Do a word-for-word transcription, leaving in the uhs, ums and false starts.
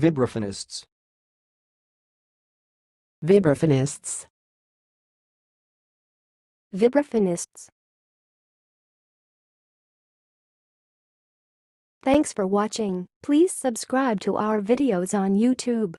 Vibraphonists. Vibraphonists. Vibraphonists. Thanks for watching. Please subscribe to our videos on YouTube.